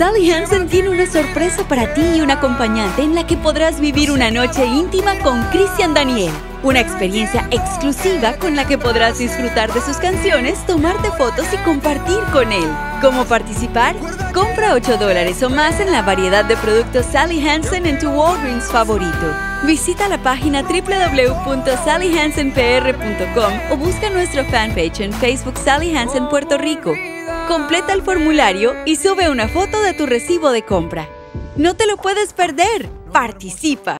Sally Hansen tiene una sorpresa para ti y un acompañante en la que podrás vivir una noche íntima con Christian Daniel. Una experiencia exclusiva con la que podrás disfrutar de sus canciones, tomarte fotos y compartir con él. ¿Cómo participar? Compra $8 o más en la variedad de productos Sally Hansen en tu Walgreens favorito. Visita la página www.sallyhansenpr.com o busca nuestro fanpage en Facebook Sally Hansen Puerto Rico. Completa el formulario y sube una foto de tu recibo de compra. ¡No te lo puedes perder! ¡Participa!